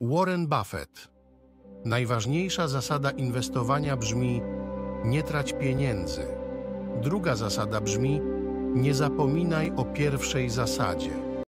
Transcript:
Warren Buffett. Najważniejsza zasada inwestowania brzmi: nie trać pieniędzy. Druga zasada brzmi: nie zapominaj o pierwszej zasadzie.